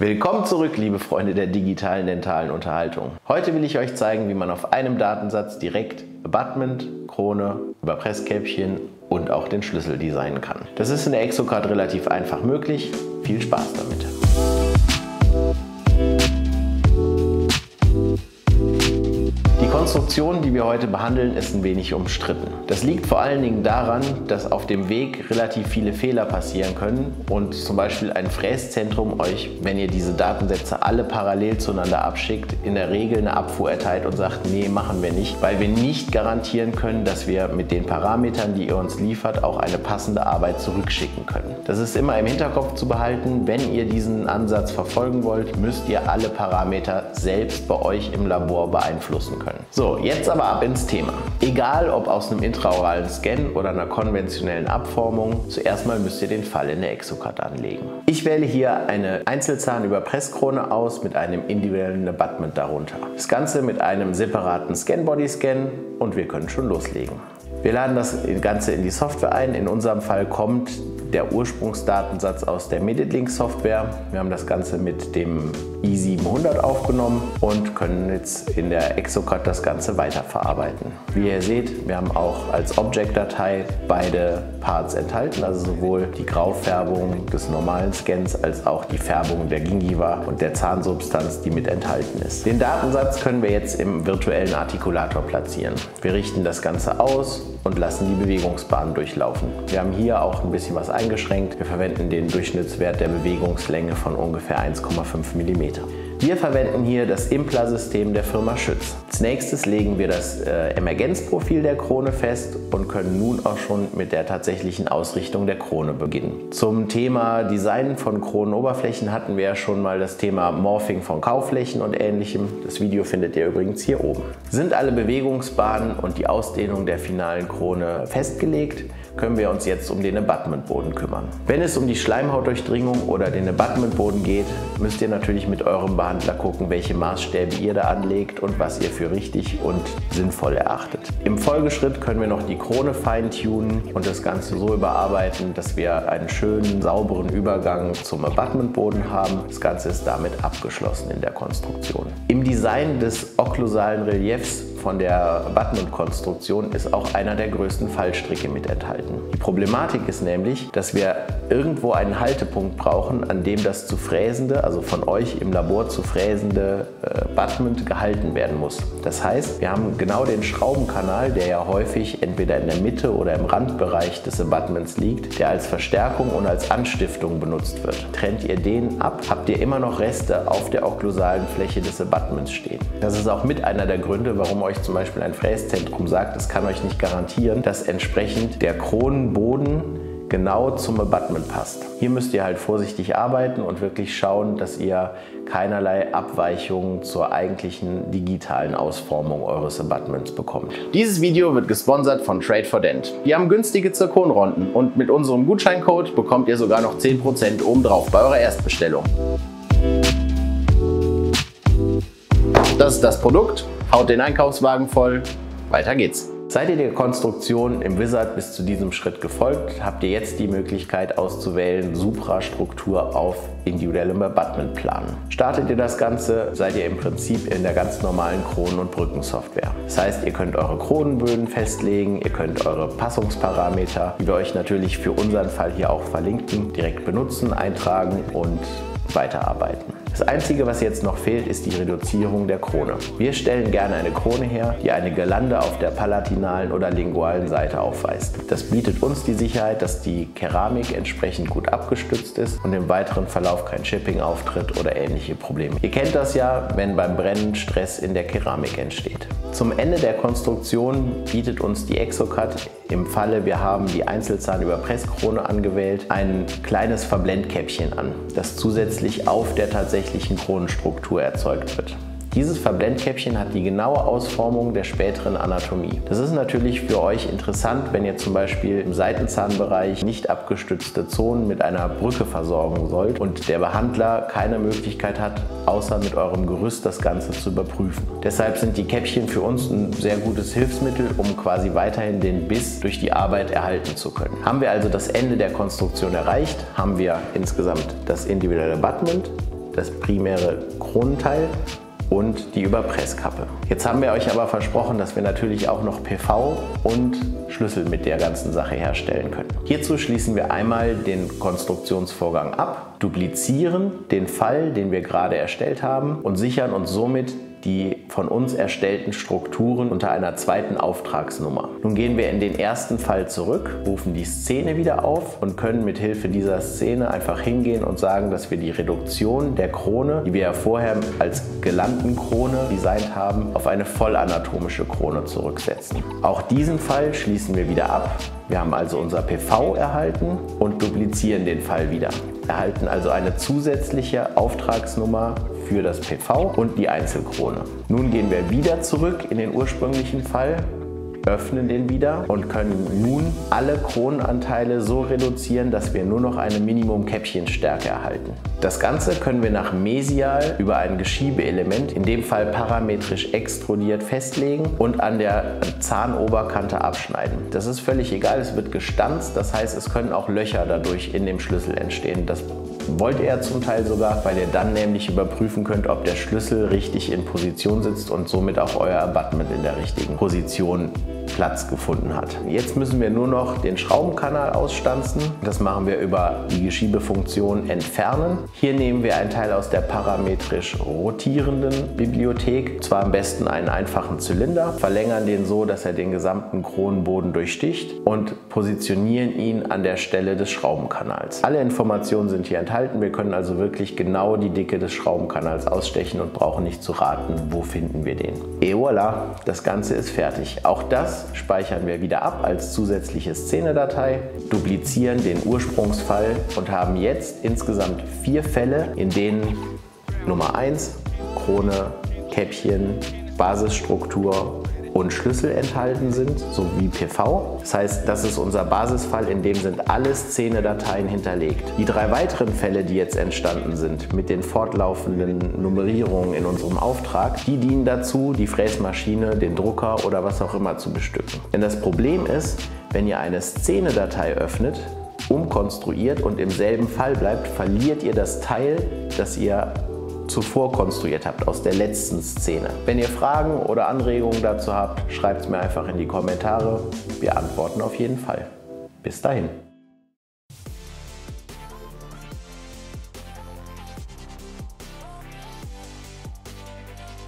Willkommen zurück, liebe Freunde der digitalen dentalen Unterhaltung. Heute will ich euch zeigen, wie man auf einem Datensatz direkt Abutment, Krone, Überpresskäppchen und auch den Schlüssel designen kann. Das ist in der Exocad relativ einfach möglich. Viel Spaß damit! Die Konstruktion, die wir heute behandeln, ist ein wenig umstritten. Das liegt vor allen Dingen daran, dass auf dem Weg relativ viele Fehler passieren können und zum Beispiel ein Fräszentrum euch, wenn ihr diese Datensätze alle parallel zueinander abschickt, in der Regel eine Abfuhr erteilt und sagt, nee, machen wir nicht, weil wir nicht garantieren können, dass wir mit den Parametern, die ihr uns liefert, auch eine passende Arbeit zurückschicken können. Das ist immer im Hinterkopf zu behalten. Wenn ihr diesen Ansatz verfolgen wollt, müsst ihr alle Parameter selbst bei euch im Labor beeinflussen können. So, jetzt aber ab ins Thema. Egal ob aus einem intraoralen Scan oder einer konventionellen Abformung, zuerst mal müsst ihr den Fall in der Exocad anlegen. Ich wähle hier eine Einzelzahnüberpresskrone aus mit einem individuellen Abutment darunter. Das Ganze mit einem separaten Scan-Body-Scan und wir können schon loslegen. Wir laden das Ganze in die Software ein. In unserem Fall kommt der Ursprungsdatensatz aus der MeditLink-Software. Wir haben das Ganze mit dem i700 aufgenommen und können jetzt in der Exocad das Ganze weiterverarbeiten. Wie ihr seht, wir haben auch als Object-Datei beide Parts enthalten, also sowohl die Graufärbung des normalen Scans als auch die Färbung der Gingiva und der Zahnsubstanz, die mit enthalten ist. Den Datensatz können wir jetzt im virtuellen Artikulator platzieren. Wir richten das Ganze aus und lassen die Bewegungsbahn durchlaufen. Wir haben hier auch ein bisschen was eingeschränkt. Wir verwenden den Durchschnittswert der Bewegungslänge von ungefähr 1,5 mm. Wir verwenden hier das Impla-System der Firma Schütz. Als nächstes legen wir das Emergenzprofil der Krone fest und können nun auch schon mit der tatsächlichen Ausrichtung der Krone beginnen. Zum Thema Design von Kronenoberflächen hatten wir ja schon mal das Thema Morphing von Kauflächen und ähnlichem. Das Video findet ihr übrigens hier oben. Sind alle Bewegungsbahnen und die Ausdehnung der finalen Krone festgelegt, können wir uns jetzt um den Abutmentboden kümmern. Wenn es um die Schleimhautdurchdringung oder den Abutmentboden geht, müsst ihr natürlich mit eurem Behandler gucken, welche Maßstäbe ihr da anlegt und was ihr für richtig und sinnvoll erachtet. Im Folgeschritt können wir noch die Krone feintunen und das Ganze so überarbeiten, dass wir einen schönen, sauberen Übergang zum Abutmentboden haben. Das Ganze ist damit abgeschlossen in der Konstruktion. Im Design des okklusalen Reliefs von der Abutment-Konstruktion ist auch einer der größten Fallstricke mit enthalten. Die Problematik ist nämlich, dass wir irgendwo einen Haltepunkt brauchen, an dem das zu fräsende, also von euch im Labor zu fräsende Abutment gehalten werden muss. Das heißt, wir haben genau den Schraubenkanal, der ja häufig entweder in der Mitte oder im Randbereich des Abutments liegt, der als Verstärkung und als Anstiftung benutzt wird. Trennt ihr den ab, habt ihr immer noch Reste auf der okklusalen Fläche des Abutments stehen. Das ist auch mit einer der Gründe, warum euch zum Beispiel ein Fräszentrum sagt, es kann euch nicht garantieren, dass entsprechend der Kronenboden genau zum Abutment passt. Hier müsst ihr halt vorsichtig arbeiten und wirklich schauen, dass ihr keinerlei Abweichungen zur eigentlichen digitalen Ausformung eures Abutments bekommt. Dieses Video wird gesponsert von Trade4Dent. Die haben günstige Zirkonronden und mit unserem Gutscheincode bekommt ihr sogar noch 10% obendrauf bei eurer Erstbestellung. Das ist das Produkt. Haut den Einkaufswagen voll. Weiter geht's. Seid ihr der Konstruktion im Wizard bis zu diesem Schritt gefolgt, habt ihr jetzt die Möglichkeit auszuwählen, Suprastruktur auf individuellem Abutmentplan. Startet ihr das Ganze, seid ihr im Prinzip in der ganz normalen Kronen- und Brückensoftware. Das heißt, ihr könnt eure Kronenböden festlegen, ihr könnt eure Passungsparameter, die wir euch natürlich für unseren Fall hier auch verlinken, direkt benutzen, eintragen und weiterarbeiten. Das Einzige, was jetzt noch fehlt, ist die Reduzierung der Krone. Wir stellen gerne eine Krone her, die eine Girlande auf der palatinalen oder lingualen Seite aufweist. Das bietet uns die Sicherheit, dass die Keramik entsprechend gut abgestützt ist und im weiteren Verlauf kein Chipping auftritt oder ähnliche Probleme. Ihr kennt das ja, wenn beim Brennen Stress in der Keramik entsteht. Zum Ende der Konstruktion bietet uns die Exocad im Falle, wir haben die Einzelzahnüberpresskrone angewählt, ein kleines Verblendkäppchen an, das zusätzlich auf der tatsächlichen Kronenstruktur erzeugt wird. Dieses Verblendkäppchen hat die genaue Ausformung der späteren Anatomie. Das ist natürlich für euch interessant, wenn ihr zum Beispiel im Seitenzahnbereich nicht abgestützte Zonen mit einer Brücke versorgen sollt und der Behandler keine Möglichkeit hat, außer mit eurem Gerüst das Ganze zu überprüfen. Deshalb sind die Käppchen für uns ein sehr gutes Hilfsmittel, um quasi weiterhin den Biss durch die Arbeit erhalten zu können. Haben wir also das Ende der Konstruktion erreicht, haben wir insgesamt das individuelle Abutment, das primäre Kronenteil und die Überpresskappe. Jetzt haben wir euch aber versprochen, dass wir natürlich auch noch PV und Schlüssel mit der ganzen Sache herstellen können. Hierzu schließen wir einmal den Konstruktionsvorgang ab, duplizieren den Fall, den wir gerade erstellt haben und sichern uns somit die von uns erstellten Strukturen unter einer zweiten Auftragsnummer. Nun gehen wir in den ersten Fall zurück, rufen die Szene wieder auf und können mit Hilfe dieser Szene einfach hingehen und sagen, dass wir die Reduktion der Krone, die wir ja vorher als Gelandenkrone designt haben, auf eine vollanatomische Krone zurücksetzen. Auch diesen Fall schließen wir wieder ab. Wir haben also unser PV erhalten und duplizieren den Fall wieder. Erhalten also eine zusätzliche Auftragsnummer für das PV und die Einzelkrone. Nun gehen wir wieder zurück in den ursprünglichen Fall, öffnen den wieder und können nun alle Kronenanteile so reduzieren, dass wir nur noch eine Minimum-Käppchenstärke erhalten. Das Ganze können wir nach Mesial über ein Geschiebeelement, in dem Fall parametrisch extrudiert, festlegen und an der Zahnoberkante abschneiden. Das ist völlig egal, es wird gestanzt, das heißt, es können auch Löcher dadurch in dem Schlüssel entstehen. Das wollte er zum Teil sogar, weil ihr dann nämlich überprüfen könnt, ob der Schlüssel richtig in Position sitzt und somit auch euer Abutment in der richtigen Position Platz gefunden hat. Jetzt müssen wir nur noch den Schraubenkanal ausstanzen. Das machen wir über die Geschiebefunktion Entfernen. Hier nehmen wir einen Teil aus der parametrisch rotierenden Bibliothek, zwar am besten einen einfachen Zylinder, verlängern den so, dass er den gesamten Kronenboden durchsticht und positionieren ihn an der Stelle des Schraubenkanals. Alle Informationen sind hier enthalten. Wir können also wirklich genau die Dicke des Schraubenkanals ausstechen und brauchen nicht zu raten, wo finden wir den. Et voilà, das Ganze ist fertig. Auch das speichern wir wieder ab als zusätzliche Szenedatei, duplizieren den Ursprungsfall und haben jetzt insgesamt 4 Fälle, in denen Nummer 1, Krone, Käppchen, Basisstruktur und Schlüssel enthalten sind, sowie PV. Das heißt, das ist unser Basisfall, in dem sind alle Szenedateien hinterlegt. Die 3 weiteren Fälle, die jetzt entstanden sind, mit den fortlaufenden Nummerierungen in unserem Auftrag, die dienen dazu, die Fräsmaschine, den Drucker oder was auch immer zu bestücken. Denn das Problem ist, wenn ihr eine Szenedatei öffnet, umkonstruiert und im selben Fall bleibt, verliert ihr das Teil, das ihr zuvor konstruiert habt, aus der letzten Szene. Wenn ihr Fragen oder Anregungen dazu habt, schreibt es mir einfach in die Kommentare. Wir antworten auf jeden Fall. Bis dahin.